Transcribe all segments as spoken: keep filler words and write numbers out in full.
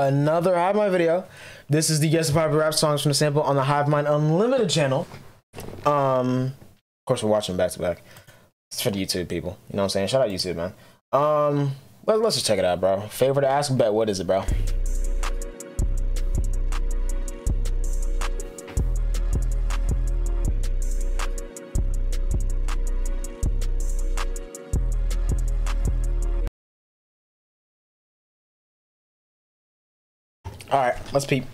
another Hive Mind video. This is the Yes and Poppy Rap songs from the sample on the Hive Mind Unlimited channel. Um, of course, we're watching back to back. It's for the YouTube people. You know what I'm saying? Shout out YouTube, man. Um, well, let's just check it out, bro. Favorite ask bet. What is it, bro? All right, let's peep.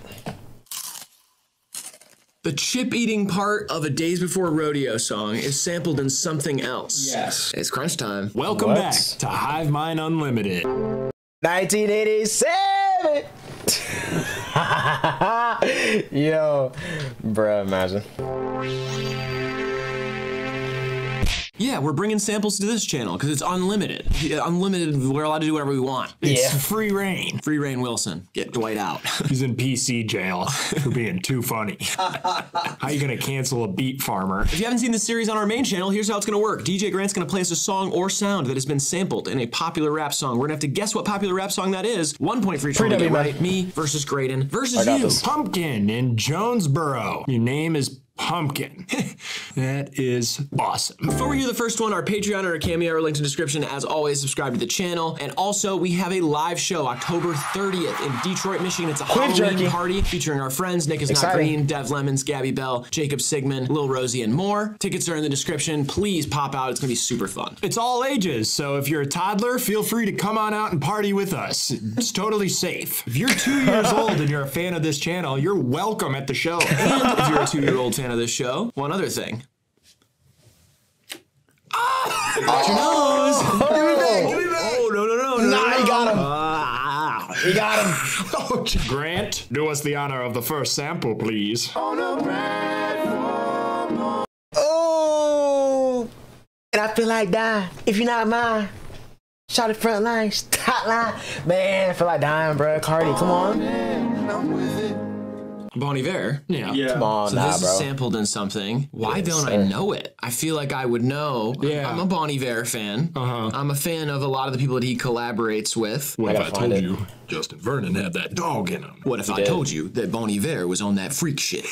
The chip-eating part of a Days Before Rodeo song is sampled in something else. Yes. It's crunch time. Welcome what? back to Hive Mind Unlimited. nineteen eighty-seven! Yo, bruh, imagine. Yeah, we're bringing samples to this channel because it's unlimited. Unlimited, we're allowed to do whatever we want. It's yeah. free reign. Free reign Wilson. Get Dwight out. He's in P C jail for being too funny. How you gonna cancel a beat farmer? If you haven't seen this series on our main channel, here's how it's gonna work. D J Grant's gonna play us a song or sound that has been sampled in a popular rap song. We're gonna have to guess what popular rap song that is. One point for each one to get right. Me versus Graydon versus you. This. Pumpkin in Jonesboro. Your name is Pumpkin. That is awesome. Before we hear the first one, our Patreon and our Cameo are linked in the description. As always, subscribe to the channel. And also, we have a live show October thirtieth in Detroit, Michigan. It's a Quit Halloween jerky. party featuring our friends Nick Is Exciting. Not Green, Dev Lemons, Gabby Bell, Jacob Sigmund, Lil Rosie, and more. Tickets are in the description. Please pop out. It's gonna be super fun. It's all ages, so if you're a toddler, feel free to come on out and party with us. It's totally safe. If you're two years old and you're a fan of this channel, you're welcome at the show. And if you're a two-year-old fan of this show, one other thing. Ah! You got your nose! Give me back! Give me back! Oh, no, no, no, no, Nah, no, he got him! Ah. He got him! Oh, Grant, do us the honor of the first sample, please. Oh, no, Brad, oh! And I feel like dying, if you're not mine. Shout it front line, top line. Man, I feel like dying, bro. Cardi, come on. Man, I'm with it. Bon Iver. Yeah. yeah. Come on, so nah, this bro. is sampled in something. Why yes, don't sir. I know it? I feel like I would know. Yeah. I'm a Bon Iver fan. Uh-huh. I'm a fan of a lot of the people that he collaborates with. What if I told it. you Justin Vernon had that dog in him? What if he I did. told you that Bon Iver was on that freak shit?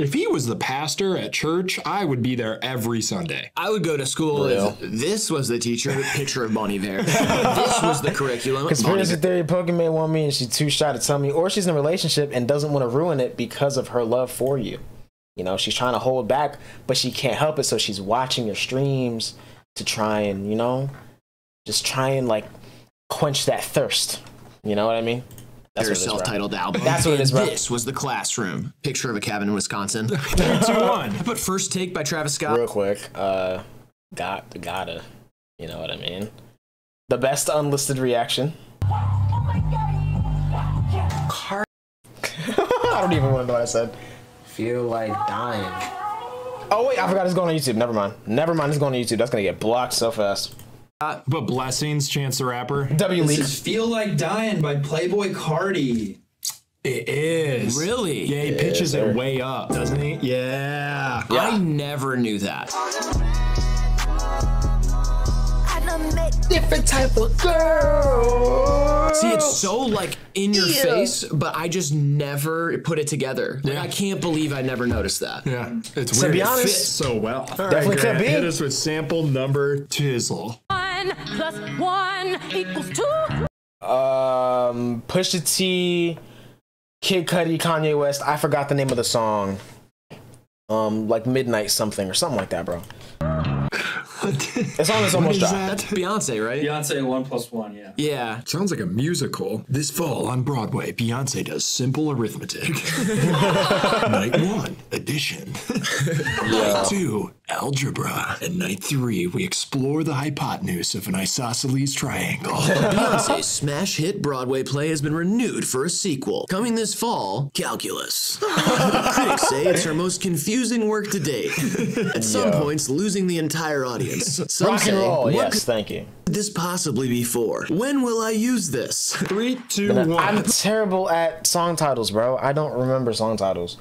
If he was the pastor at church, I would be there every Sunday. I would go to school if this was the teacher. Picture of Bon Iver. This was the curriculum. Conspiracy theory: Pokemon want me, and she's too shy to tell me, or she's in a relationship and doesn't want to ruin it because of her love for you. You know, she's trying to hold back, but she can't help it, so she's watching your streams to try and, you know, just try and like quench that thirst. You know what I mean? Their self-titled album. That's what it is, bro. This was The Classroom. Picture of a cabin in Wisconsin. three, two, one. I put First Take by Travis Scott. Real quick. Uh, got, gotta. You know what I mean? The best unlisted reaction. Oh my God. Car I don't even remember what I said. Feel like dying. Oh, wait. I forgot it's going on YouTube. Never mind. Never mind. It's going on YouTube. That's going to get blocked so fast. Uh, but Blessings, Chance the Rapper. W League. This is Feel Like Dying by Playboi Carti. It is. Really? Yeah, he yeah, pitches sir. it way up, doesn't he? Yeah. yeah. I never knew that. I done met different type of girl. See, it's so like in your yeah. face, but I just never put it together. Like, yeah. I can't believe I never noticed that. Yeah, it's weird. To be honest, it fits so well. All Definitely right, could be. Hit us with sample number tizzle. Plus one equals two. Um, Pusha T, Kid Cudi, Kanye West. I forgot the name of the song. Um, like Midnight Something or something like that, bro. It's almost almost dropped. That? That's Beyonce, right? Beyonce, one plus one, yeah. Yeah. Sounds like a musical. This fall on Broadway, Beyonce does Simple Arithmetic. Night one, addition. Night two, algebra. And night three, we explore the hypotenuse of an isosceles triangle. Beyonce's smash hit Broadway play has been renewed for a sequel. Coming this fall, Calculus. Critics say it's her most confusing work to date. At some Yo. points, losing the entire audience. Some Rock and say, roll, yes, thank you. This possibly be for? When will I use this? Three, two, one. I'm terrible at song titles, bro. I don't remember song titles.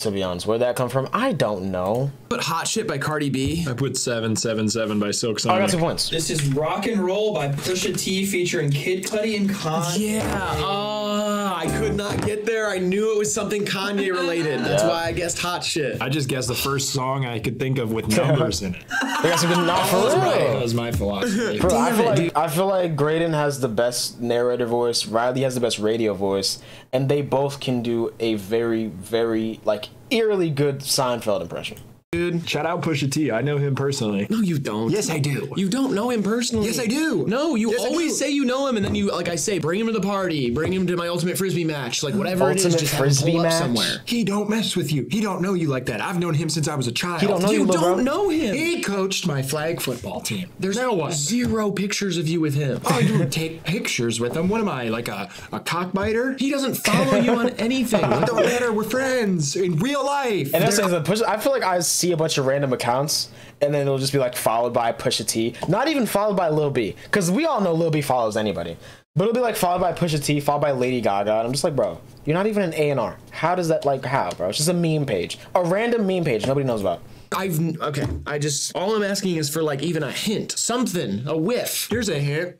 to be honest. Where'd that come from? I don't know. Put Hot Shit by Cardi B. I put seven seven seven by Silk Sonic. I got two points. This is Rock and Roll by Pusha T featuring Kid Cudi and Kanye. Yeah. Oh, I could not get there. I knew it was something Kanye related. That's yeah. why I guessed Hot Shit. I just guessed the first song I could think of with numbers in it. I guess it not for real. That was my philosophy. Bro, I, feel like, I feel like Graydon has the best narrator voice. Riley has the best radio voice. And they both can do a very, very, like, eerily good Seinfeld impression. Dude, shout out Pusha T. I know him personally. No, you don't. Yes, I do. You don't know him personally. Yes, I do. No, you yes, always say you know him, and then you, like I say, bring him to the party, bring him to my ultimate frisbee match, like whatever ultimate it is, just frisbee have him pull match up somewhere. He don't mess with you. He don't know you like that. I've known him since I was a child. He don't know you. You don't know him. He coached my flag football team. There's now what? Zero pictures of you with him. Oh, you take pictures with him. What am I, like a a cockbiter? He doesn't follow you on anything. It don't matter. We're friends in real life. And that's the push. I feel like I. See a bunch of random accounts, and then it'll just be like followed by Pusha T, not even followed by Lil B, because we all know Lil B follows anybody, but it'll be like followed by Pusha T, followed by Lady Gaga, and I'm just like, bro, you're not even an A and R. How does that, like, how, bro? It's just a meme page, a random meme page nobody knows about. I've, okay, I just, all I'm asking is for, like, even a hint, something, a whiff. Here's a hint.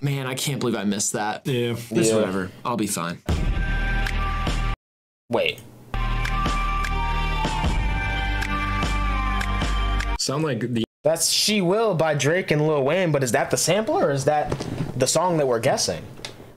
Man, I can't believe I missed that. Yeah. It's yeah. whatever. I'll be fine. Wait. Sound like the... That's She Will by Drake and Lil Wayne, but is that the sample or is that the song that we're guessing?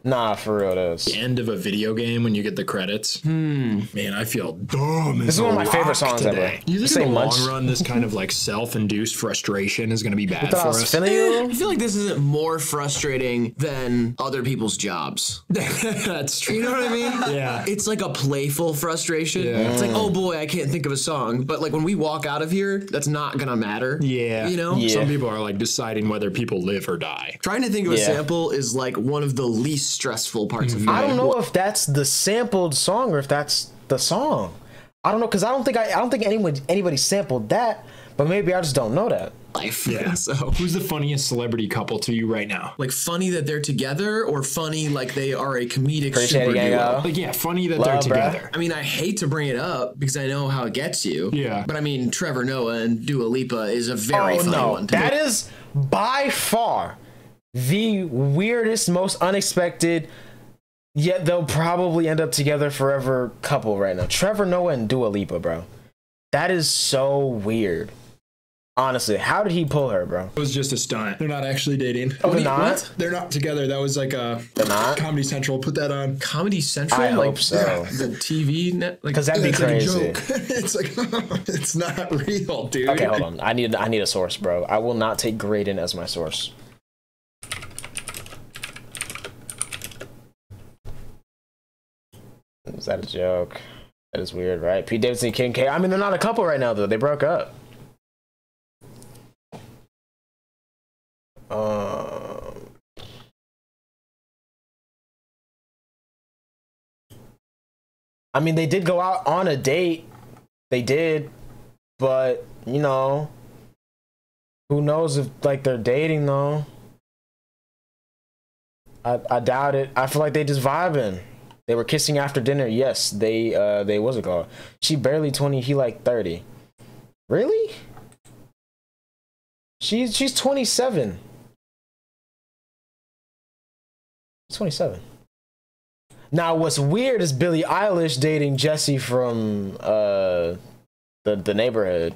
Nah, for real, it is. The end of a video game when you get the credits. Hmm. Man, I feel dumb. This is one of my favorite songs today. ever. You think in the long much? run, this kind of like self-induced frustration is going to be bad for us? Eh, I feel like this isn't more frustrating than other people's jobs. That's true. You know what I mean? Yeah. It's like a playful frustration. Yeah. It's like, oh boy, I can't think of a song. But like when we walk out of here, that's not going to matter. Yeah. You know? Yeah. Some people are like deciding whether people live or die. Trying to think of yeah. a sample is like one of the least stressful parts of I don't know if that's the sampled song or if that's the song. I don't know because I don't think I, I don't think anyone anybody sampled that, but maybe I just don't know that. Life. Yeah. So who's the funniest celebrity couple to you right now? Like funny that they're together or funny like they are a comedic super duo? Like yeah, funny that Love, they're together. Bruh. I mean, I hate to bring it up because I know how it gets you. Yeah. But I mean, Trevor Noah and Dua Lipa is a very oh, funny no. one. To that me. is by far the weirdest, most unexpected, yet they'll probably end up together forever couple right now. Trevor Noah and Dua Lipa, bro. That is so weird. Honestly, how did he pull her, bro? It was just a stunt. They're not actually dating. Oh, they're not? What? They're not together. That was like a they're not? Comedy Central. Put that on. Comedy Central? I like, hope so. Yeah, the T V net. Because like, that'd be crazy. Like a joke. It's like, it's not real, dude. Okay, hold on. I need, I need a source, bro. I will not take Graydon as my source. Is that a joke? That is weird, right? Pete Davidson and Kim K. I mean, they're not a couple right now, though. They broke up. Um, I mean, they did go out on a date. They did. But, you know, who knows if, like, they're dating, though. I, I doubt it. I feel like they just vibing. They were kissing after dinner. Yes, they, uh, they, what's it called? She barely twenty, he like thirty. Really? She's, she's twenty-seven. twenty-seven. Now, what's weird is Billie Eilish dating Jesse from, uh, the, the Neighborhood.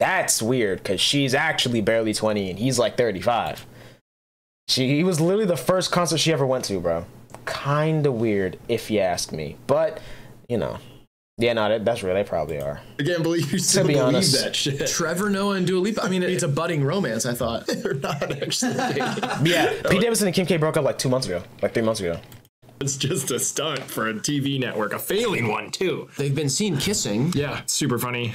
That's weird, because she's actually barely twenty, and he's like thirty-five. She, he was literally the first concert she ever went to, bro. Kind of weird if you ask me, but you know, yeah, no, that, that's real. They probably are. I can't believe you still to be believe honest. that shit. Trevor Noah and Dua Lipa. I mean, it, it's a budding romance. I thought they're not actually dating. Yeah, Pete Davidson and Kim K broke up like two months ago, like three months ago. It's just a stunt for a T V network, a failing one too. They've been seen kissing. Yeah, super funny.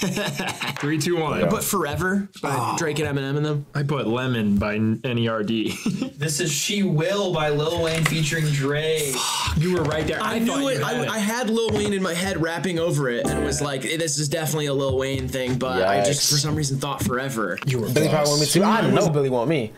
Three, two, one. I put Forever by oh. Drake and Eminem in them. I put Lemon by N E R D. This is She Will by Lil Wayne featuring Drake. Fuck. You were right there. I, I knew it. I, it. I had Lil Wayne in my head rapping over it, and it was like, this is definitely a Lil Wayne thing. But yikes. I just for some reason thought Forever. You were. Billy probably want me too. I know Billy want me.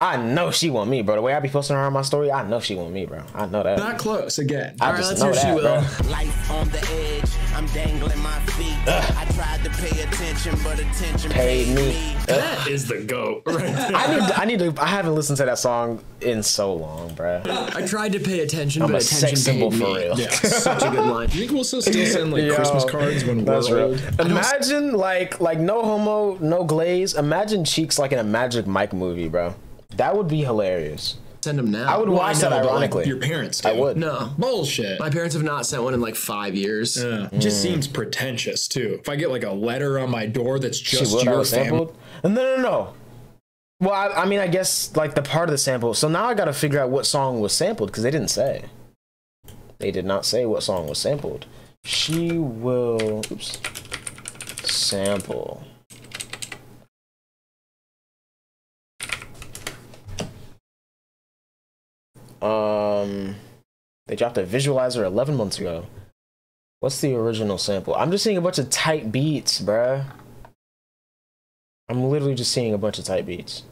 I know she want me, bro. The way I be posting her on my story, I know she want me, bro. I know that. Not close again. I All just right, know that, bro. Life on the edge. I'm dangling my feet. Ugh. I tried to pay attention, but attention paid me. me. That is the GOAT. Right. I need. To, I need to. I haven't listened to that song in so long, bro. I tried to pay attention, I'm but a attention sex symbol paid for me. Real. Yeah, such a good line. You think we'll still send like Yo, Christmas cards when we're old? Imagine like like no homo, no glaze. Imagine cheeks like in a Magic Mike movie, bro. That would be hilarious. Send them now. I would well, watch I know, that ironically. Like your parents do. I would. No. Bullshit. My parents have not sent one in like five years. Yeah. Mm. It just seems pretentious too. If I get like a letter on my door that's just she would, your family. No, no, no. Well, I, I mean, I guess like the part of the sample. So now I got to figure out what song was sampled because they didn't say. They did not say what song was sampled. She will oops, sample. Um, they dropped a visualizer eleven months ago. What's the original sample? I'm just seeing a bunch of tight beats, bruh. I'm literally just seeing a bunch of tight beats.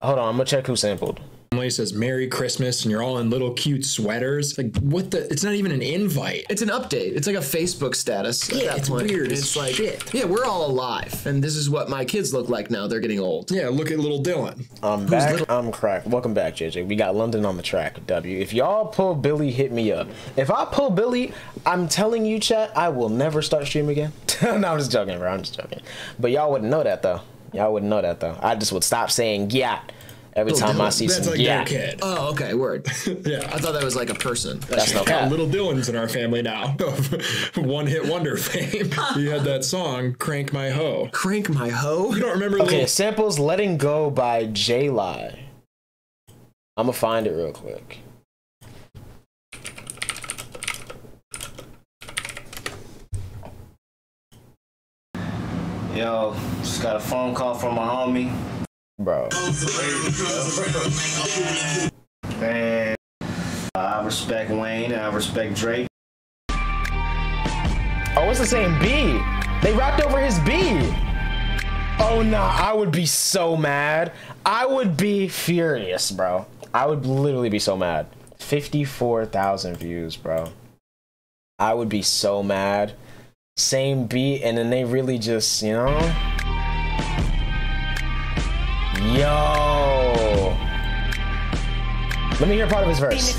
Hold on, I'm gonna check who sampled. Somebody says Merry Christmas and you're all in little cute sweaters. Like what the? It's not even an invite. It's an update. It's like a Facebook status. Yeah, at that point. It's weird. It's like, shit. Yeah, we're all alive, and this is what my kids look like now. They're getting old. Yeah, look at little Dylan. I'm Who's back. Little? I'm cracked. Welcome back, J J. We got London on the track. W. If y'all pull Billy, hit me up. If I pull Billy, I'm telling you, chat, I will never start stream again. No, I'm just joking, bro. I'm just joking. But y'all wouldn't know that though. Y'all wouldn't know that though. I just would stop saying yeah. Every Lil time Dylan. I see that's some, like yeah. Kid. Oh, okay, word. Yeah, I thought that was like a person. That's no cap. Little Dylan's in our family now. One hit wonder fame. You had that song, "Crank My Hoe." Crank my hoe. You don't remember? Okay, Lil samples "Letting Go" by J Lie. I'm gonna find it real quick. Yo, just got a phone call from my homie. Bro. And I respect Wayne and I respect Drake. Oh, it's the same B. They rapped over his B. Oh, nah, I would be so mad. I would be furious, bro. I would literally be so mad. fifty-four thousand views, bro. I would be so mad. Same beat, and then they really just, you know... Yo, let me hear part of his verse.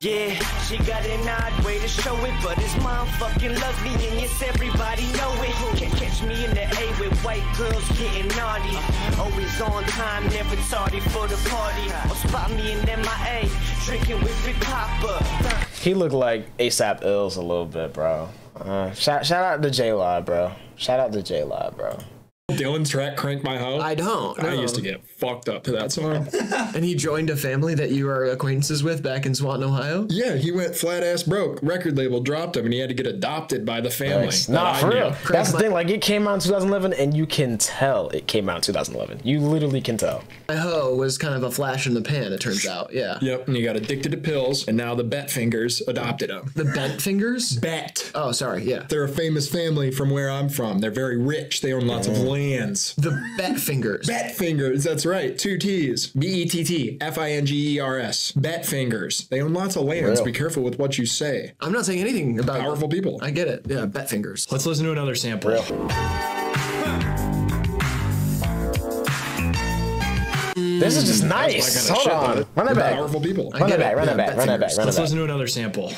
Yeah, she got an odd way to show it, but it's motherfucking lovely, and yes, everybody know it. Can't catch me in the A with white girls getting naughty. Always on time, never tardy for the party. Or spot me in M I A, drinking with Big Papa. He looked like ASAP Ills a little bit, bro. Uh, shout, shout out to J-Law, bro. Shout out to J-Law, bro. Dylan's track "Crank My Hoe." I don't. No. I used to get fucked up to that song. And he joined a family that you are acquaintances with back in Swanton, Ohio. Yeah, he went flat ass broke. Record label dropped him, and he had to get adopted by the family. Nice. Nah, for real. That's the thing. Like it came out in two thousand eleven, and you can tell it came out in two thousand eleven. You literally can tell. My hoe was kind of a flash in the pan. It turns out. Yeah. Yep. And he got addicted to pills, and now the Bet Fingers adopted him. The Bet Fingers? Bet. Oh, sorry. Yeah. They're a famous family from where I'm from. They're very rich. They own lots mm. of land. Hands. The Bet Fingers. Bet Fingers. That's right. Two T's. B E T T F I N G E R S. Bet Fingers. They own lots of lands. Real. Be careful with what you say. I'm not saying anything about powerful that. People. I get it. Yeah. Bet Fingers. Let's listen to another sample. Real. This is just nice. Hold on. Run it back. Powerful people. Run it back. Run it back. Run it back. Let's listen to another sample.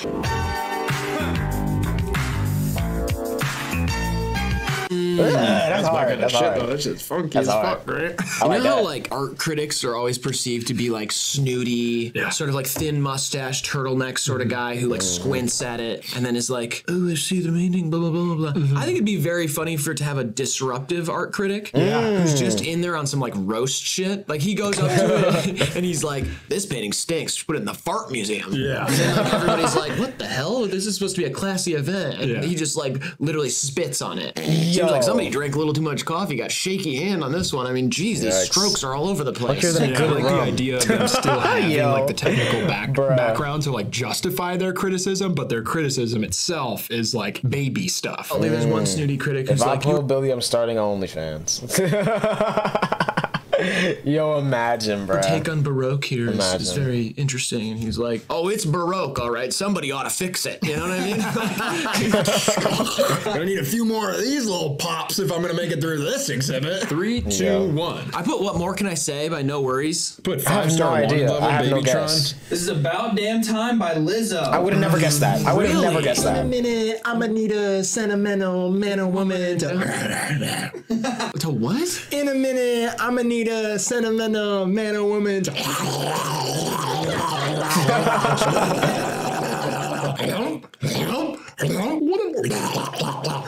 Yeah, that's, that's hard. That's shit, hard. Though. That shit's funky that's as hard. Fuck, right? I like you know how like art critics are always perceived to be like snooty, yeah. sort of like thin mustache, turtleneck sort of guy who like mm-hmm. squints at it and then is like, "Oh, I see the meaning." Blah blah blah blah. Mm-hmm. I think it'd be very funny for it to have a disruptive art critic yeah. who's just in there on some like roast shit. Like he goes up to it and he's like, "This painting stinks. Put it in the fart museum." Yeah. And then, like, everybody's like, "What the hell? This is supposed to be a classy event." And yeah. he just like literally spits on it. Seems like somebody drank a little too much coffee, got shaky hand on this one. I mean, geez, these Yikes. Strokes are all over the place. Yeah, I like the idea of them still having Yo. Like the technical back Bruh. background to like justify their criticism, but their criticism itself is like baby stuff. Only mm. there's one snooty critic who's if like, "If I pull Billy, I'm starting OnlyFans." Yo, imagine, bro. The take on Baroque here is, is very interesting. And he's like, oh, it's Baroque, all right. Somebody ought to fix it. You know what I mean? I'm going to need a few more of these little pops if I'm going to make it through this exhibit. Three, two, yeah. one. I put What More Can I Say by No Worries. Put Five Star One Love Baby Tron. This is About Damn Time by Lizzo. I would have never guessed that. I would have really? never guessed that. In a minute, I'm going to need a sentimental man or woman to... to what? In a minute, I'm going to need a sentimental man or woman to...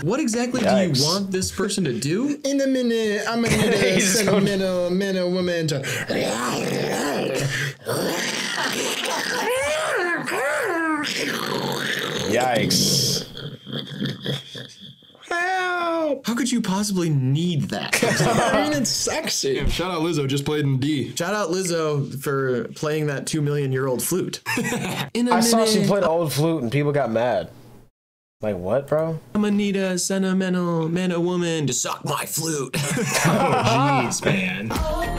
What exactly Yikes. do you want this person to do? In a minute, I'm gonna need a sentimental man or woman to... Yikes. Help! How could you possibly need that? I mean, it's sexy. Damn, shout out Lizzo, just played in D. Shout out Lizzo for playing that two million year old flute. In a I minute, saw she played old flute and people got mad. Like, what, bro? I'm gonna need a sentimental man or woman to suck my flute. Oh, jeez, man. Okay,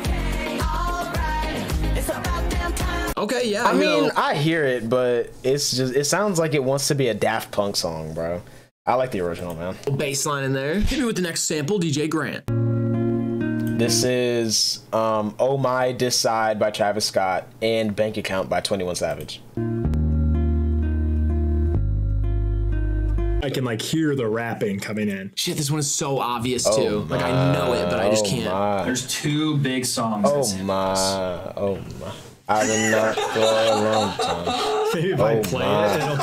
okay, all right. It's about damn time. Okay, yeah. I mean, know. I hear it, but it's just, it sounds like it wants to be a Daft Punk song, bro. I like the original, man. A bass line in there. Hit me with the next sample, D J Grant. This is um, Oh My Dis Side by Travis Scott and Bank Account by twenty-one Savage. I can like hear the rapping coming in. Shit, this one is so obvious oh too. My, like I know it, but I just oh can't. My. There's two big songs. Oh my, oh my. I've been not for a long time. Maybe if oh I play my. it, it'll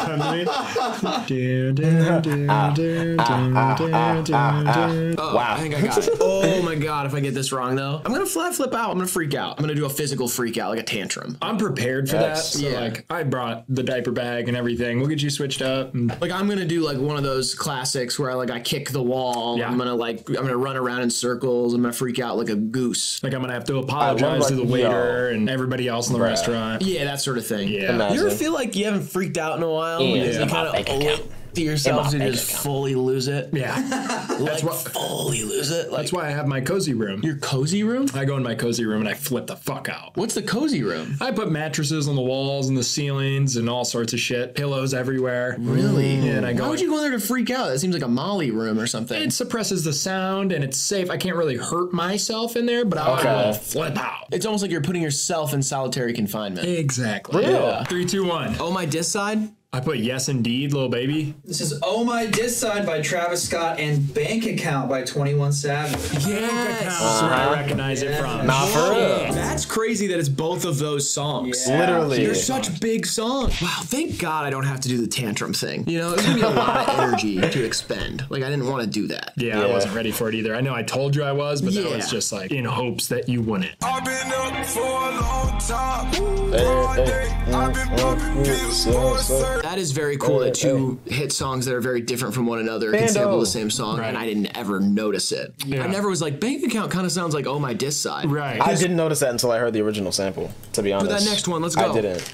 come to me. Wow. I think I got it. Oh my God, if I get this wrong though. I'm gonna flat flip out, I'm gonna freak out. I'm gonna do a physical freak out, like a tantrum. I'm prepared for yes. that. So yeah. like, I brought the diaper bag and everything. We'll get you switched up. And like, I'm gonna do like one of those classics where I like, I kick the wall. Yeah. I'm gonna like, I'm gonna run around in circles. I'm gonna freak out like a goose. Like I'm gonna have to apologize to the waiter and everybody else in the right. restaurant. Yeah, that sort of thing. Yeah. Imagine. You ever feel like you haven't freaked out in a while? Yeah. You kind of owe it to yourself to just account. fully lose it? Yeah. like, that's why, fully lose it? Like, that's why I have my cozy room. Your cozy room? I go in my cozy room and I flip the fuck out. What's the cozy room? I put mattresses on the walls and the ceilings and all sorts of shit. Pillows everywhere. Really? Mm. Yeah, and I go, why would you go there to freak out? That seems like a Molly room or something. It suppresses the sound and it's safe. I can't really hurt myself in there, but I okay. will flip out. It's almost like you're putting yourself in solitary confinement. Exactly. Real. Yeah. Three, two, one. Oh, My Dis Side? I put Yes Indeed, Lil Baby. This is Oh My Dis Side by Travis Scott and Bank Account by twenty-one Savage. Yes! That's where I recognize yeah. it from. Not for real. That's crazy that it's both of those songs. Yeah. Literally. They're such big songs. Wow, thank God I don't have to do the tantrum thing. You know, it gave me a lot of energy to expend. Like, I didn't want to do that. Yeah, yeah, I wasn't ready for it either. I know I told you I was, but yeah. that was just like in hopes that you wouldn't. I've been up for a long time. Hey, hey. I've been popping pills for so. That is very cool that two hit songs that are very different from one another can sample the same song, right. and I didn't ever notice it. Yeah. I never was like, Bank Account kind of sounds like Oh My Dis Side. Right. I didn't notice that until I heard the original sample, to be honest. But that next one, let's go. I didn't.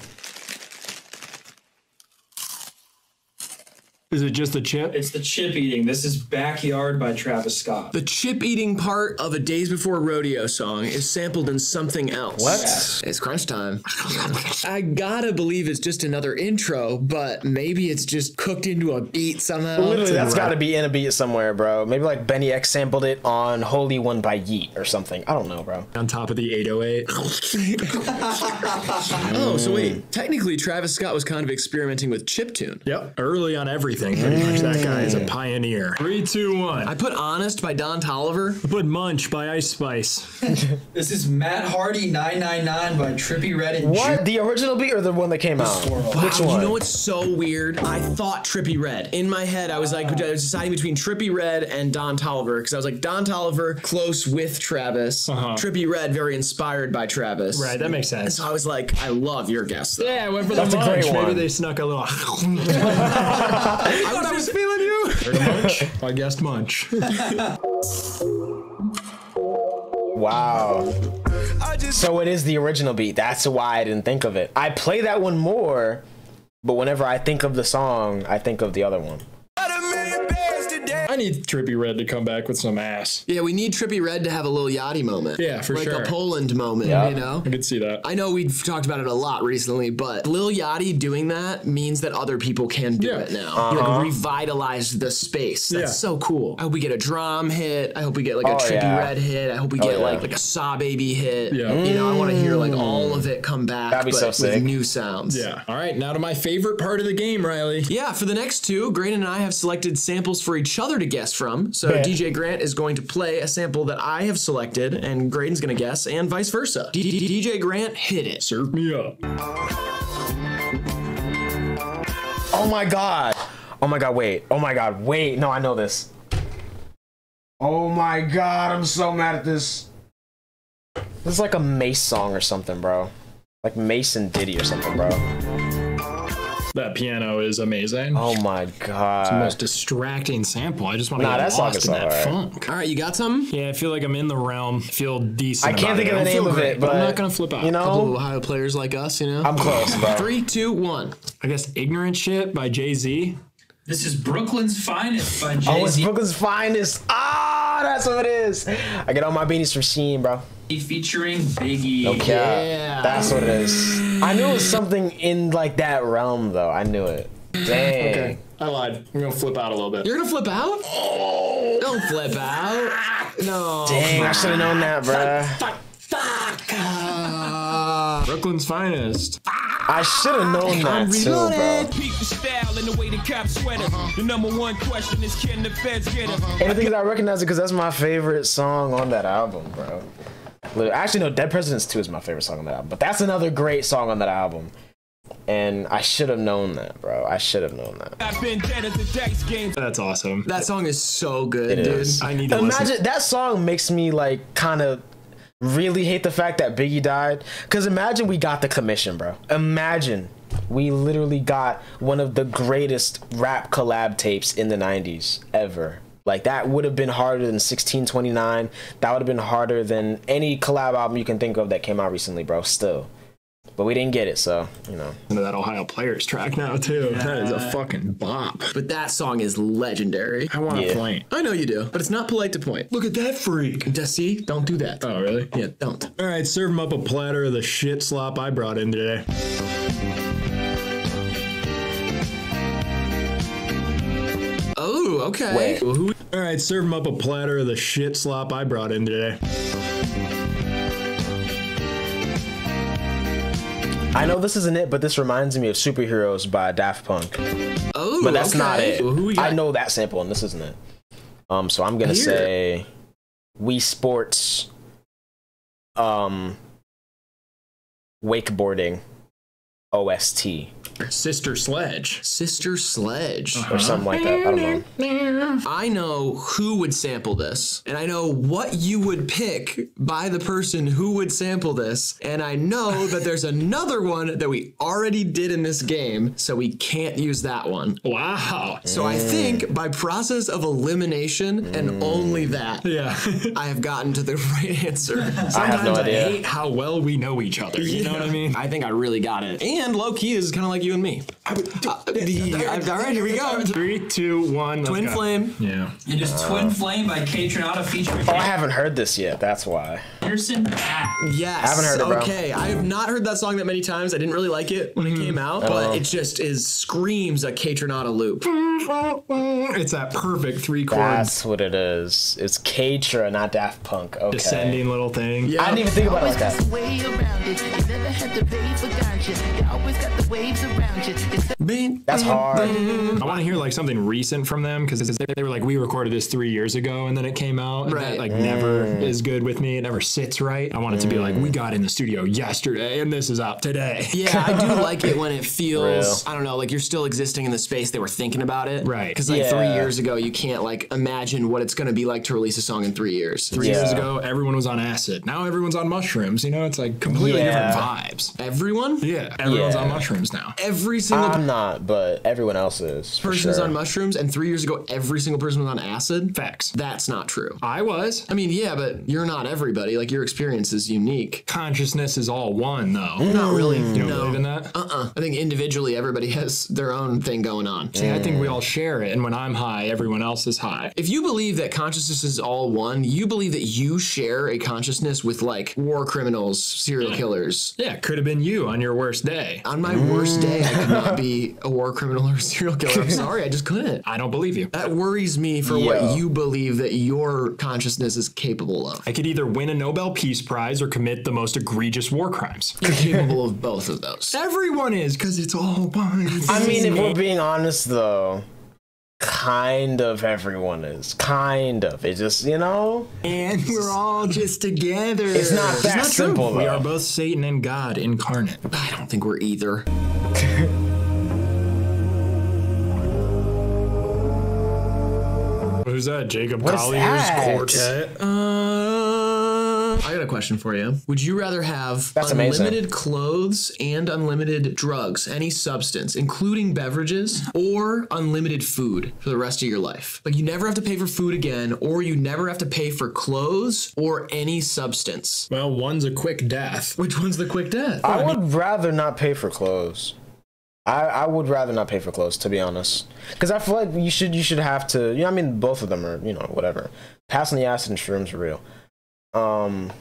Is it just the chip? It's the chip eating. This is Backyard by Travis Scott. The chip eating part of a Days Before Rodeo song is sampled in something else. What? Yeah. It's crunch time. I gotta believe it's just another intro, but maybe it's just cooked into a beat somehow. Literally, that's right. gotta be in a beat somewhere, bro. Maybe like Benny X sampled it on Holy One by Yeet or something. I don't know, bro. On top of the eight oh eight. Oh, so wait. Technically, Travis Scott was kind of experimenting with chiptune. Yep. Early on everything. Thing, pretty much. That guy is a pioneer. Three, two, one. I put Honest by Don Toliver. I put Munch by Ice Spice. This is Matt Hardy nine nine nine by Trippie Redd. And what? Ju the original beat or the one that came out? Wow, which one? You know what's so weird? I thought Trippie Redd. In my head, I was like, I was deciding between Trippie Redd and Don Toliver because I was like, Don Toliver close with Travis. Uh-huh. Trippie Redd very inspired by Travis. Right, that makes sense. And so I was like, I love your guess. Though. Yeah, I went for the That's Munch. A great one. Maybe they snuck a little. I thought I was feeling you. Munch. I guessed Munch. Wow. So it is the original beat. That's why I didn't think of it. I play that one more, but whenever I think of the song, I think of the other one. I need Trippie Redd to come back with some ass. Yeah, we need Trippie Redd to have a Lil Yachty moment. Yeah, for like sure. Like a Poland moment, yeah. you know? I could see that. I know we've talked about it a lot recently, but Lil Yachty doing that means that other people can do yeah. it now. Uh-huh. You like revitalized the space. That's yeah. so cool. I hope we get a drum hit. I hope we get like oh, a Trippie yeah. Redd hit. I hope we oh, get yeah. like, like a Saw Baby hit. Yeah. Mm. You know, I want to hear like all of it come back. That'd be but so sick. With new sounds. Yeah. All right, now to my favorite part of the game, Riley. Yeah, for the next two, Graydon and I have selected samples for each other to guess from. So yeah. D J Grant is going to play a sample that I have selected, and Graydon's going to guess, and vice versa. D D D J Grant, hit it. Serve me up. Oh my god. Oh my god, wait. Oh my god, wait. No, I know this. Oh my god, I'm so mad at this. This is like a Mace song or something, bro. Like Mace and Diddy or something, bro. That piano is amazing. Oh my god. It's the most distracting sample. I just want to nah, get that's lost in that right. funk. All right, you got some? Yeah, I feel like I'm in the realm. I feel decent. I can't think it. of the name of great, it, but, but I'm not going to flip out. You know? A couple of Ohio players like us, you know? I'm close, bro. Three, two, one. I guess Ignorant Shit by Jay-Z. This is Brooklyn's Finest by Jay-Z. Oh, it's Brooklyn's Finest. Ah, that's what it is. I get all my beanies from Sheen, bro. Featuring Biggie. Okay. Yeah. That's what it is. I knew it was something in like that realm though. I knew it. Dang. Okay. I lied. I'm gonna flip out a little bit. You're gonna flip out? Oh. Don't flip out. No. Dang, I should have known that, bruh. Fuck, fuck, fuck. Uh, Brooklyn's Finest. I should have known that too, bro. Peep the style and the way the cop sweater. The number one question is can the feds get it? And the thing is I recognize it because that's my favorite song on that album, bro. Actually, no, Dead Presidents two is my favorite song on that album, but that's another great song on that album. And I should have known that, bro. I should have known that. I've been dead at the Dex game. That's awesome. That song is so good, it dude. Is. I need to Imagine, listen. That song makes me, like, kind of really hate the fact that Biggie died. Because imagine we got the commission, bro. Imagine we literally got one of the greatest rap collab tapes in the nineties ever. Like, that would have been harder than sixteen twenty-nine. That would have been harder than any collab album you can think of that came out recently, bro, still. But we didn't get it, so, you know. Into that Ohio Players track now, too. Yeah. That is a fucking bop. But that song is legendary. I want to yeah. point. I know you do, but it's not polite to point. Look at that freak. See? Don't do that. Oh, really? Yeah, don't. All right, serve him up a platter of the shit slop I brought in today. Ooh, okay. Wait. All right, serve him up a platter of the shit slop I brought in today. I know this isn't it, but this reminds me of Superheroes by Daft Punk. Oh, but that's okay. not it. Well, who we got? I know that sample, and this isn't it. Um, so I'm gonna Here. say Wii Sports, um, wakeboarding, O S T. Sister Sledge. Sister Sledge. Uh-huh. Or something like that. I don't know. I know who would sample this, and I know what you would pick by the person who would sample this, and I know that there's another one that we already did in this game, so we can't use that one. Wow. So mm. I think by process of elimination mm. and only that, yeah. I have gotten to the right answer. Sometimes I have no idea. I hate how well we know each other. You yeah. know what I mean? I think I really got it. And low-key is kind of like you and me. Uh, the, uh, all right, here we go. Three, two, one. Twin Flame. Yeah. And just uh, Twin Flame by K. Tronada featuring. Oh, I haven't heard this yet. That's why. Anderson. Yes. I haven't heard it, bro. Okay, I have not heard that song that many times. I didn't really like it when mm. it came out, oh. but it just is screams a K. Tronada loop. It's that perfect three chord. That's what it is. It's K. Tronada, not Daft Punk. Okay. Descending little thing. Yeah. I didn't even think about it like that. That's hard. I want to hear like something recent from them because they were like, we recorded this three years ago and then it came out. And right. that, like mm. never is good with me. It never sits right. I want it mm. to be like, we got in the studio yesterday and this is out today. Yeah, I do like it when it feels, real. I don't know, like you're still existing in the space they were thinking about it. Right. Because like yeah. three years ago, you can't like imagine what it's going to be like to release a song in three years. Three yeah. years ago, everyone was on acid. Now everyone's on mushrooms. You know, it's like completely yeah. different vibes. Everyone? Yeah. Everyone's yeah. on mushrooms now. every single I'm not, but everyone else is. Person is sure. on mushrooms, and three years ago, every single person was on acid. Facts. That's not true. I was. I mean, yeah, but you're not everybody. Like, your experience is unique. Consciousness is all one, though. Mm. Not really. You don't no. believe in that? Uh-uh. I think individually, everybody has their own thing going on. See, mm. I think we all share it, and when I'm high, everyone else is high. If you believe that consciousness is all one, you believe that you share a consciousness with, like, war criminals, serial yeah. killers. Yeah, could have been you on your worst day. On my mm. worst day, I could not be a war criminal or a serial killer. I'm sorry, I just couldn't. I don't believe you. That worries me for Yo. what you believe that your consciousness is capable of. I could either win a Nobel Peace Prize or commit the most egregious war crimes. You're capable of both of those. Everyone is, because it's all one. I mean, if we're being honest, though, kind of everyone is. Kind of. It just, you know? And we're all just together. It's not that it's not simple, though. We are both Satan and God incarnate. I don't think we're either. Who's that? Jacob What's Collier's that? quartet? Uh, I got a question for you. Would you rather have That's unlimited amazing. clothes and unlimited drugs, any substance, including beverages, or unlimited food for the rest of your life? Like, you never have to pay for food again, or you never have to pay for clothes or any substance. Well, one's a quick death. Which one's the quick death? I would rather not pay for clothes. I, I would rather not pay for clothes, to be honest, because I feel like you should you should have to. You know, I mean, both of them are, you know, whatever. Passing the acid and shrooms are real. Um,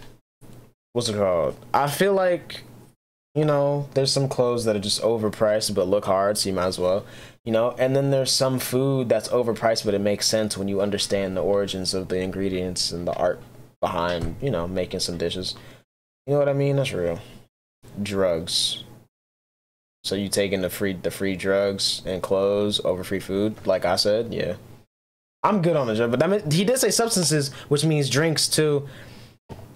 what's it called? I feel like, you know, there's some clothes that are just overpriced but look hard, so you might as well, you know. And then there's some food that's overpriced, but it makes sense when you understand the origins of the ingredients and the art behind, you know, making some dishes. You know what I mean? That's real. Drugs. So you taking the free the free drugs and clothes over free food, like I said, yeah. I'm good on the drug, but I mean, he did say substances, which means drinks too,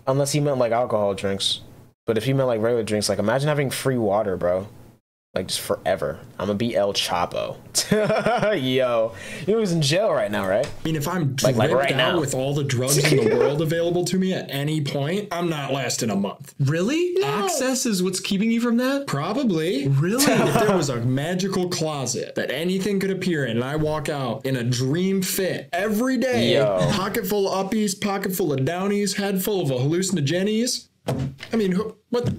unless he meant like alcohol drinks. But if he meant like regular drinks, like imagine having free water, bro. Like just forever. I'm gonna be El Chapo. Yo, he was in jail right now, right? I mean, if I'm like, like right now out with all the drugs in the world available to me at any point, I'm not lasting a month. Really? No. Access is what's keeping you from that? Probably. Really? If there was a magical closet that anything could appear in, and I walk out in a dream fit every day, Yo. pocket full of uppies, pocket full of downies, head full of a hallucinogenies. I mean, who, what? The,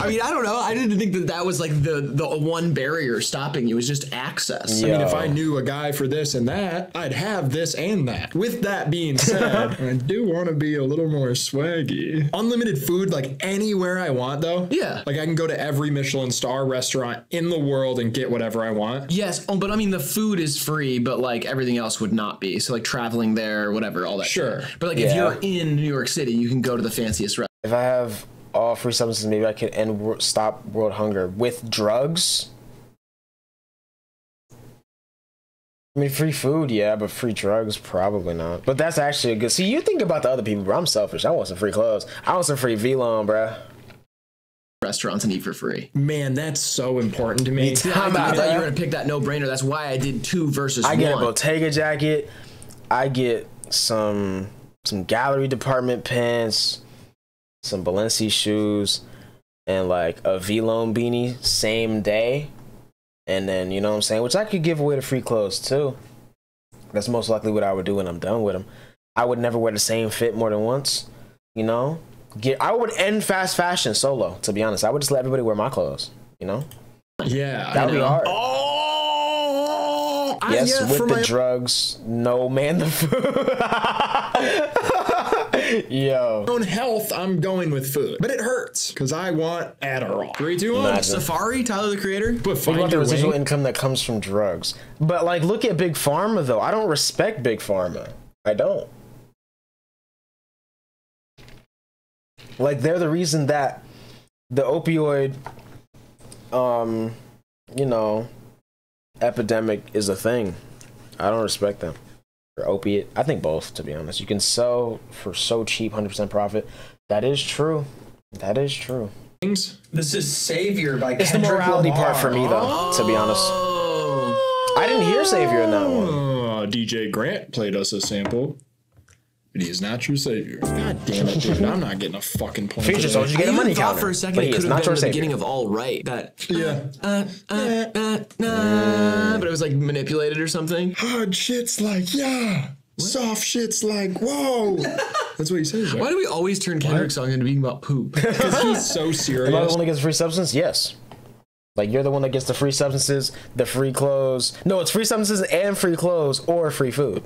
I mean, I don't know. I didn't think that that was like the the one barrier stopping you. It was just access. Yo. I mean, if I knew a guy for this and that, I'd have this and that. With that being said, I do want to be a little more swaggy. Unlimited food, like anywhere I want, though. Yeah. Like I can go to every Michelin star restaurant in the world and get whatever I want. Yes. Oh, but I mean, the food is free, but like everything else would not be. So like traveling there, whatever, all that. Sure. Shit. But like yeah. if you're in New York City, you can go to the fanciest restaurant. If I have all free substances, maybe I could end wor stop world hunger. With drugs, I mean, free food, yeah, but free drugs, probably not. But that's actually a good. See, you think about the other people, bro. I'm selfish. I want some free clothes. I want some free V-loan, bro. Restaurants and eat for free. Man, that's so important to me. Yeah, I, about I thought you were gonna pick that no-brainer. That's why I did two versus I one. I get a Bottega jacket. I get some some gallery department pants, some Balenci shoes, and like a V-loan beanie same day. And then, you know what I'm saying? Which I could give away to free clothes too. That's most likely what I would do when I'm done with them. I would never wear the same fit more than once, you know? Get, I would end fast fashion solo, to be honest. I would just let everybody wear my clothes, you know? Yeah. That would be hard. Oh! Yes, I, yeah, with the my... drugs, no man the food. Yo. On health, I'm going with food, but it hurts because I want Adderall. Three, two, one. Imagine. Safari, Tyler the Creator. But we want the residual way. income that comes from drugs. But like, look at Big Pharma though. I don't respect Big Pharma. I don't. Like, they're the reason that the opioid, um, you know, epidemic is a thing. I don't respect them. Or opiate. I think both, to be honest. You can sell for so cheap, one hundred percent profit. That is true. That is true. This is Savior by Kendrick Lamar. It's the morality part for me, though, to be honest. I didn't hear Savior in that one. Uh, D J Grant played us a sample. but he is not your savior. God damn it, dude. I'm not getting a fucking point. Future Soldier, get a money counter. I thought for a second it could have been the beginning of All Right. That, yeah. Uh, uh, uh, uh, nah, but it was like manipulated or something. Hard shit's like, yeah. What? Soft shit's like, whoa. That's what he says. Like, why do we always turn Kendrick's song into being about poop? Because he's so serious. Am I the one that gets free substance? Yes. Like, you're the one that gets the free substances, the free clothes. No, it's free substances and free clothes or free food.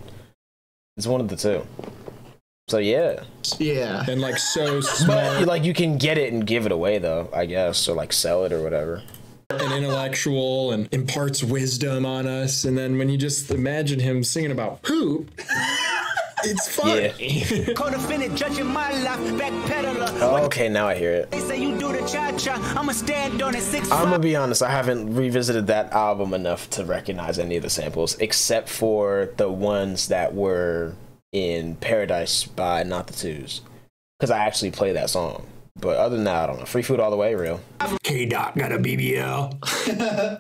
It's one of the two. So yeah, yeah, and like so smart. But like you can get it and give it away though, I guess, or like sell it or whatever. An intellectual and imparts wisdom on us, and then when you just imagine him singing about poop, it's funny. Yeah. Codefendant judging my life, backpedaler. Okay, now I hear it. They say you do the cha-cha. I'ma stand on it six. I'm gonna be honest, I haven't revisited that album enough to recognize any of the samples, except for the ones that were in Paradise by Not the Twos, because I actually play that song. But other than that, I don't know. Free food all the way, real. K Doc got a B B L.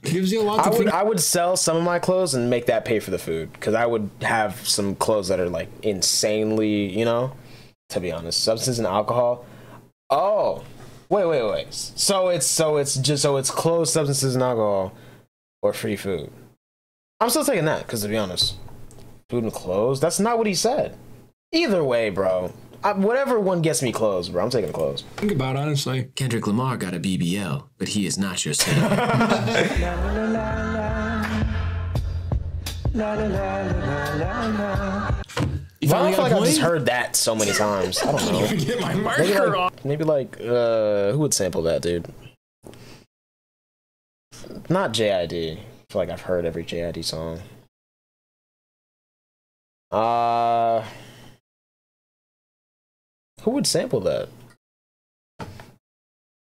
Gives you a lot. I would, I would sell some of my clothes and make that pay for the food, because I would have some clothes that are like insanely, you know, to be honest, substance and alcohol. Oh, wait, wait, wait. So it's so it's just so it's clothes, substances, and alcohol, or free food. I'm still taking that, because to be honest. Food and clothes? That's not what he said. Either way, bro. I, whatever one gets me clothes, bro. I'm taking the clothes. Think about it, honestly. Kendrick Lamar got a B B L, but he is not your savior. If I feel like I've just heard that so many times. I don't know. I get my marker maybe like, off. Maybe like uh, who would sample that, dude? Not J I D. I feel like I've heard every J I D song. Uh, who would sample that?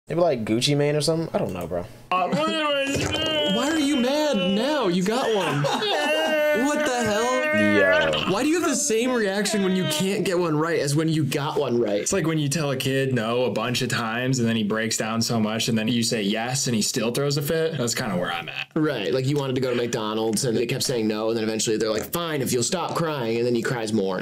Maybe like Gucci Mane or something? I don't know, bro. Uh, why are you mad now? You got one. What the hell? Yeah. Why do you have the same reaction when you can't get one right as when you got one right? It's like when you tell a kid no a bunch of times and then he breaks down so much and then you say yes and he still throws a fit. That's kind of where I'm at. Right. Like you wanted to go to McDonald's and they kept saying no and then eventually they're like, fine, if you'll stop crying, and then he cries more.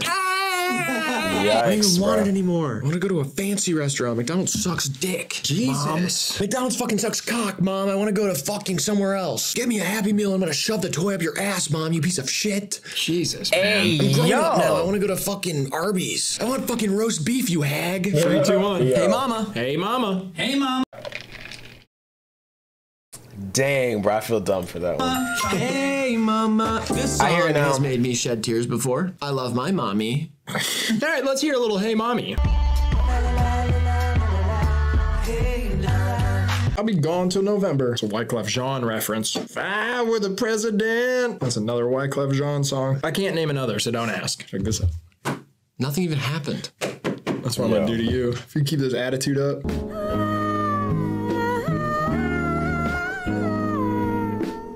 Yikes, I don't even want bro. It anymore. I want to go to a fancy restaurant. McDonald's sucks dick. Jesus. Mom. McDonald's fucking sucks cock, Mom. I want to go to fucking somewhere else. Get me a Happy Meal. I'm going to shove the toy up your ass, Mom, you piece of shit. Jesus, man. Hey, I'm growing yo. Up now. I want to go to fucking Arby's. I want fucking roast beef, you hag. Yeah. Three, two, one. Yeah. Hey, Mama. Hey, Mama. Hey, Mama. Dang, bro, I feel dumb for that one. Hey, Mama. This song I hear it now. Has made me shed tears before. I love my mommy. All right, let's hear a little Hey Mommy. I'll be gone till November. It's a Wyclef Jean reference. If I were the president. That's another Wyclef Jean song. I can't name another, so don't ask. Check this out. Nothing even happened. That's what yeah. I'm gonna do to you. If you keep this attitude up.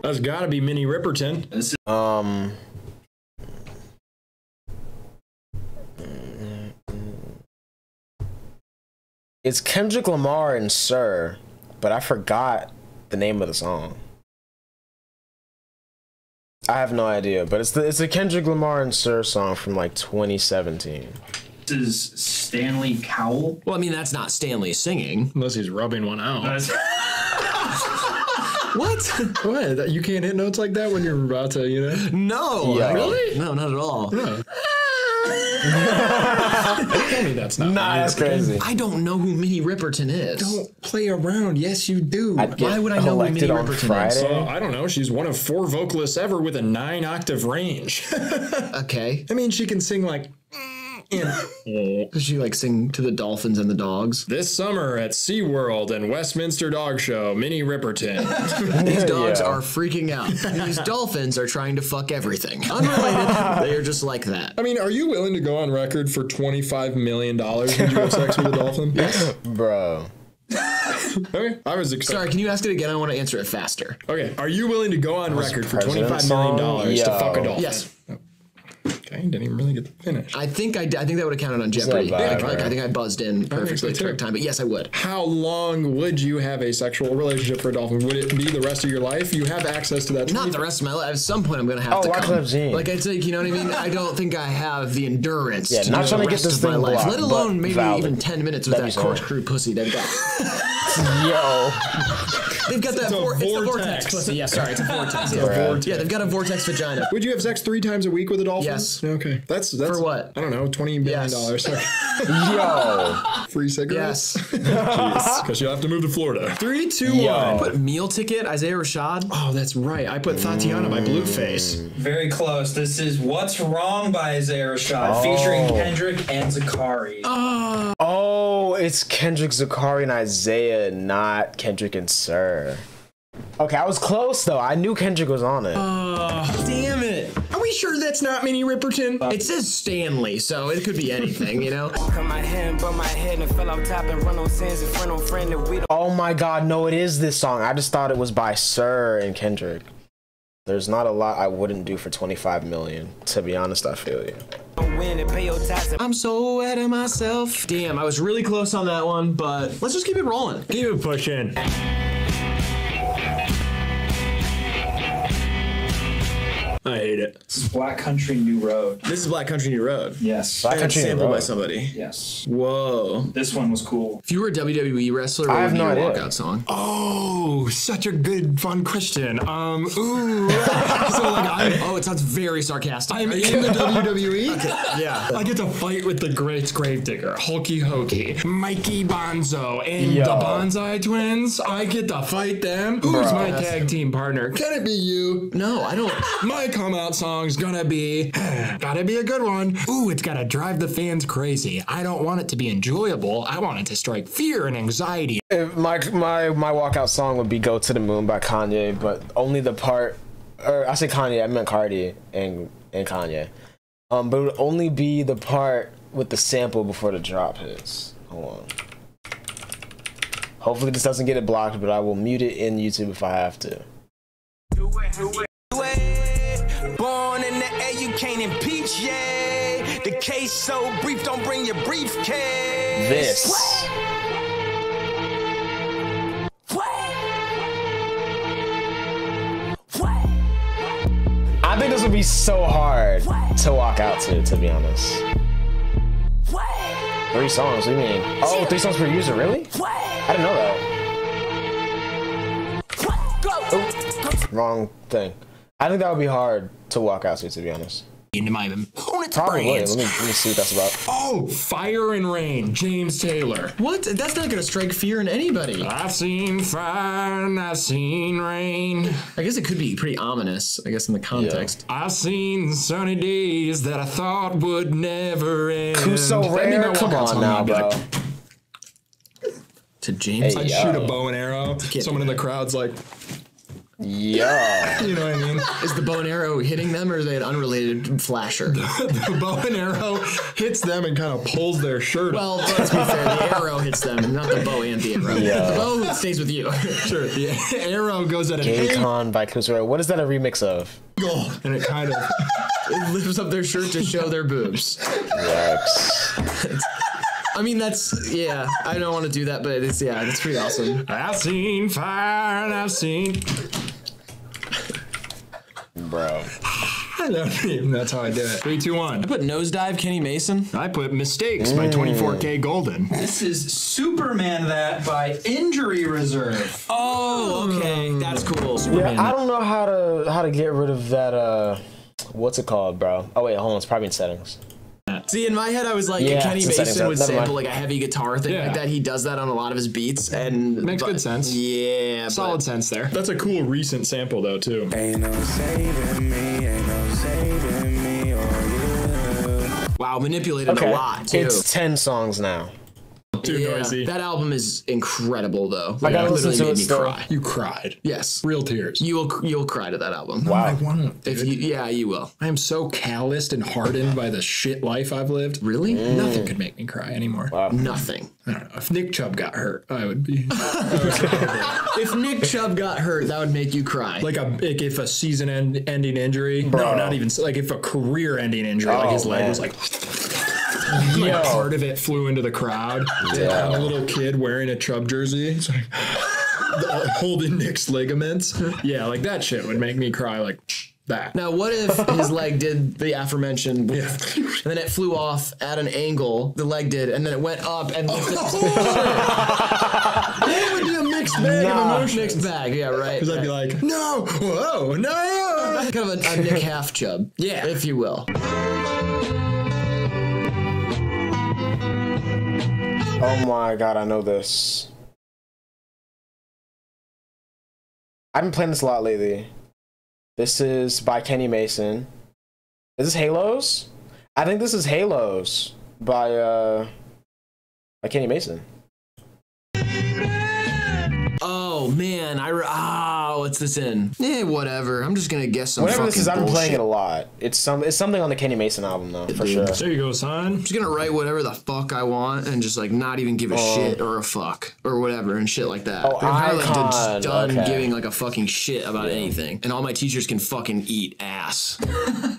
That's gotta be Minnie Ripperton. Um. It's Kendrick Lamar and Sir, but I forgot the name of the song. I have no idea, but it's the it's a Kendrick Lamar and Sir song from like twenty seventeen. This is Stanley Cowell. Well, I mean that's not Stanley singing, unless he's rubbing one out. What? What? You can't hit notes like that when you're about to, you know? No. Yeah. Really? No, not at all. No. Tell me that's not nah, that's crazy. I don't know who Minnie Ripperton is. Don't play around. Yes, you do. Why would I know who Minnie Ripperton is? So, I don't know. She's one of four vocalists ever with a nine octave range. Okay. I mean, she can sing like. Does she like sing to the dolphins and the dogs? This summer at SeaWorld and Westminster Dog Show, Minnie Ripperton. These dogs yeah. are freaking out. These dolphins are trying to fuck everything. Unrelated, they are just like that. I mean, are you willing to go on record for twenty-five million dollars when you have sex with a dolphin? Yes. Bro. Okay, I was excited. Sorry, can you ask it again? I want to answer it faster. Okay, are you willing to go on record for twenty-five million dollars to fuck a dolphin? Yes. I didn't even really get to finish. I think I, I think that would have counted on Jeopardy. Like, like, right? I think I buzzed in perfectly at the correct time, but yes, I would. How long would you have a sexual relationship for a dolphin? Would it be the rest of your life? You have access to that. Not the rest of my life. At some point, I'm going to have oh, to come. I've like, it's like, you know what I mean? I don't think I have the endurance yeah, to not do trying the rest to get this of my life, blocked, let alone maybe valid. even ten minutes with That'd that coarse crew pussy they've got. Yo. They've got that, it's, vor it's vortex. the vortex pussy. Yeah, sorry, it's a vortex. Yeah. Right. vortex. Yeah, they've got a vortex vagina. Would you have sex three times a week with a dolphin? Yes. Okay. That's, that's for what? I don't know, twenty billion dollars. Yes. Yo. Free cigarettes? Yes. Jeez, because you'll have to move to Florida. Three, two, Yo. one. I put Meal Ticket, Isaiah Rashad. Oh, that's right. I put Tatiana mm. by Blueface. Very close. This is What's Wrong by Isaiah Rashad, oh. featuring Kendrick and Zakari. Oh. Oh, it's Kendrick, Zakari, and Isaiah, not Kendrick and Sir. Okay, I was close though. I knew Kendrick was on it. Oh, damn it. Are we sure that's not Minnie Ripperton? Uh, it says Stanley, so it could be anything, you know? Oh my God, no, it is this song. I just thought it was by Sir and Kendrick. There's not a lot I wouldn't do for twenty-five million. To be honest, I feel you. I'm so out of myself. Damn, I was really close on that one, but let's just keep it rolling. Keep it pushing. I hate it. This is Black Country New Road. This is Black Country New Road. Yes. Black Country New Road. Sampled by somebody. Yes. Whoa. This one was cool. If you were a W W E wrestler, what would be your walkout song? Oh, such a good, fun question. Um, ooh. so like, I'm, oh, it sounds very sarcastic. I'm in the W W E. Okay. Yeah. I get to fight with the Great Gravedigger, Hulky Hogan, Mikey Bonzo, and Yo. the Bonsai Twins. I get to fight them. Bro, Who's my tag team partner? Can it be you? No, I don't. My come out song's gonna be gotta be a good one. Ooh, it's gotta drive the fans crazy. I don't want it to be enjoyable. I want it to strike fear and anxiety. If my my my walkout song would be Go to the Moon by Kanye, but only the part, or I say Kanye, I meant Cardi and and Kanye. Um, but it would only be the part with the sample before the drop hits. Hold on. Hopefully this doesn't get it blocked, but I will mute it in YouTube if I have to. Do it, do it, do it. Born in the air, you can't impeach, yeah. The case so brief, don't bring your briefcase. This. What? What? What? I think this would be so hard what? to walk out to, to be honest. What? Three songs, what do you mean? Oh, three songs per user, really? What? I didn't know that. What? Go. Go. Wrong thing. I think that would be hard to walk out to, to be honest. Into my opponent's Probably. brains. Let me, let me see what that's about. Oh, Fire and Rain, James Taylor. What? That's not gonna strike fear in anybody. I've seen fire and I've seen rain. I guess it could be pretty ominous, I guess, in the context. Yeah. I've seen sunny days that I thought would never end. Who's so rare? Come on now, bro. Like, to James, hey, I shoot a bow and arrow. Someone in the crowd's like, yeah. You know what I mean? Is the bow and arrow hitting them, or is they an unrelated flasher? The, the bow and arrow hits them and kind of pulls their shirt well, off. Well, let's be fair, the arrow hits them, not the bow and the arrow. Yeah. The bow stays with you. Sure. The arrow goes at an Gaycon by Kusura. What is that a remix of? And it kind of it lifts up their shirt to show their boobs. Yikes. I mean, that's, yeah, I don't want to do that, but it's, yeah, that's pretty awesome. I've seen fire and I've seen... Bro. I love you. That's how I do it. Three, two, one. I put Nosedive, Kenny Mason. I put Mistakes mm. by twenty-four K Golden. This is Superman That by Injury Reserve. Oh, okay. Mm. That's cool. Superman yeah, I don't know how to how to get rid of that, uh, what's it called, bro? Oh, wait, hold on. It's probably in settings. See, in my head, I was like, yeah, Kenny Mason would sample like a heavy guitar thing yeah. like that. He does that on a lot of his beats, and makes but, good sense. Yeah, solid sense there. That's a cool recent sample though, too. Ain't no saving me, ain't no saving me or you. Wow, manipulated okay. a lot too. It's ten songs now. too yeah. noisy. That album is incredible, though. Like, yeah. I literally made me cry. You cried. Yes, real tears. You will. You'll cry to that album. Wow. I won't. If you, yeah, you will. I am so calloused and hardened by the shit life I've lived. Really? Mm. Nothing could make me cry anymore. Wow. Nothing. I don't know. If Nick Chubb got hurt, I would be. If Nick Chubb got hurt, that would make you cry. Like a like if a season end, ending injury. Bro. No, not even like if a career ending injury. Oh, like his leg man. was like. Like Yo. part of it flew into the crowd. Yeah. A little kid wearing a Chubb jersey. It's like, holding Nick's ligaments. Yeah, like that shit would make me cry like that. Now, what if his leg did the aforementioned, yeah. and then it flew off at an angle, the leg did, and then it went up and... It would be a mixed bag nah. of emotions. Mixed bag, yeah, right. Because I'd be like, no, whoa, no! Kind of a, a Nick half Chubb, yeah. if you will. Oh my god, I know this. I've been playing this a lot lately. This is by Kenny Mason. Is this Halos? I think this is Halos by uh by Kenny Mason. Oh man, I re oh, what's this in? Eh, whatever. I'm just gonna guess some. Whatever this is, I've been bullshit. playing it a lot. It's some it's something on the Kenny Mason album though, for sure. There you go, son. I'm just gonna write whatever the fuck I want and just like not even give a oh. shit or a fuck or whatever and shit like that. Oh, I like just done okay. giving like a fucking shit about yeah. anything. And all my teachers can fucking eat ass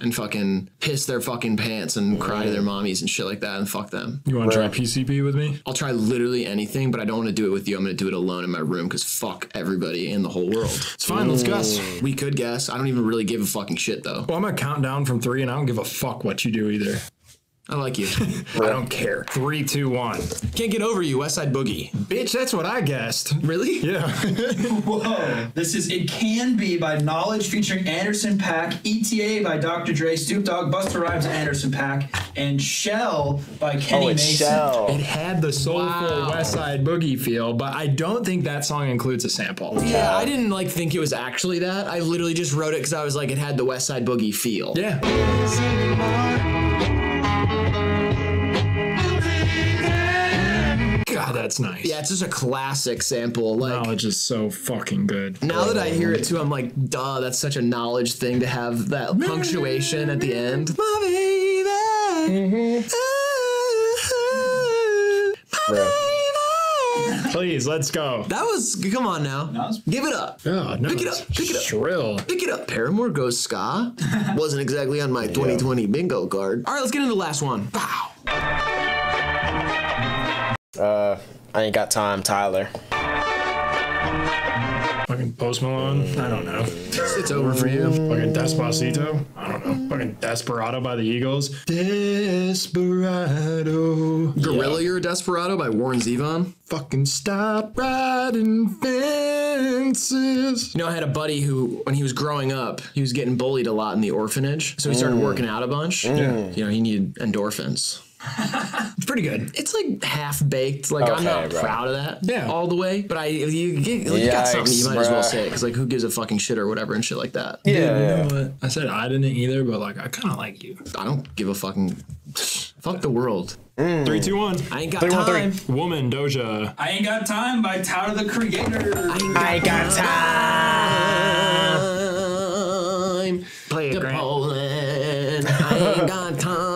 and fucking piss their fucking pants and cry mm. to their mommies and shit like that and fuck them. You wanna right. try P C P with me? I'll try literally anything, but I don't wanna do it with you. I'm gonna do it alone in my room because fuck everybody in the whole world. It's fine, mm. let's guess. We could guess. I don't even really give a fucking shit though. Well, I'm gonna count down from three and I don't give a fuck what you do either. I like you. I don't care. Three, two, one. Can't get over you, West Side Boogie. Bitch, that's what I guessed. Really? Yeah. Whoa. This is It Can Be by Knowledge featuring Anderson .Paak, E T A by Doctor Dre, Snoop Dogg, Busta Rhymes, Anderson .Paak, and Shell by Kenny oh, Mason. Shell. It had the soulful wow. West Side Boogie feel, but I don't think that song includes a sample. Yeah, yeah, I didn't like think it was actually that. I literally just wrote it because I was like, it had the West Side Boogie feel. Yeah. God, that's nice. Yeah, it's just a classic sample. Like, Knowledge is so fucking good. Now that I hear it too, I'm like, duh, that's such a Knowledge thing to have that maybe, punctuation maybe. at the end. My baby. Mm-hmm. My baby. Please, let's go. That was, come on now. Was, Give it up. Oh, no, pick it up. Pick it up. Shrill. Pick it up. Paramore goes ska. Wasn't exactly on my yeah. twenty twenty bingo card. All right, let's get into the last one. Bow. Uh, I ain't got time, Tyler. Fucking Post Malone? I don't know. It's, it's over for you. Fucking Despacito? I don't know. Fucking Desperado by the Eagles? Desperado. Gorilla, yeah. You're a Desperado by Warren Zevon? Fucking stop riding fences. You know, I had a buddy who, when he was growing up, he was getting bullied a lot in the orphanage. So he started mm. working out a bunch. Mm. You know, he needed endorphins. It's pretty good. It's like half baked. Like okay, I'm not bro. proud of that yeah. all the way. But I, you, get, like, Yikes, you got something you might bro. as well say it because like who gives a fucking shit or whatever and shit like that. Yeah. Dude, yeah. You know what? I said I didn't either, but like I kind of like you. I don't give a fucking fuck the world. Mm. Three, two, one. I ain't got three, time. One, three. Woman Doja. I ain't got time by Tyler the Creator. I ain't got, I got time. time. Play it, Grant. Poland. I ain't got time.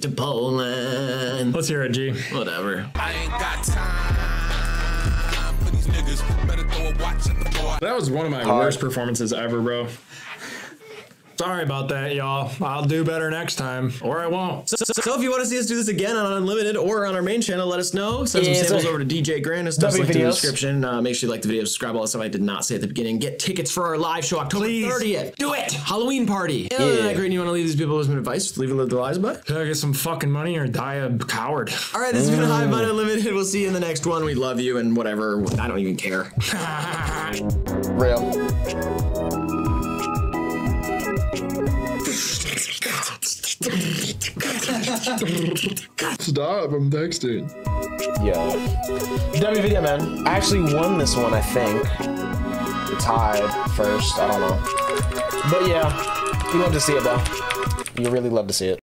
To Poland. Let's hear it, G. Whatever. I ain't got time for these niggas. Better throw a watch in the board. That was one of my uh, worst performances ever, bro. Sorry about that, y'all. I'll do better next time, or I won't. So, so, so if you want to see us do this again on Unlimited or on our main channel, let us know. Send yeah, some samples over to D J Grant and stuff like in the description. Uh, make sure you like the video, subscribe, all that stuff I did not say at the beginning. Get tickets for our live show October thirtieth. Do it! Halloween party. Yeah. Other than that, Grant, you want to leave these people with some advice? Leave and live their lives, bud? Can I get some fucking money or die a coward? All right, this mm. has been Hive Mind Unlimited. We'll see you in the next one. We love you and whatever. I don't even care. Real. Stop, I'm texting. Yo. W video, man. I actually won this one, I think. It's tied first, I don't know. But yeah, you love to see it, though. You really love to see it.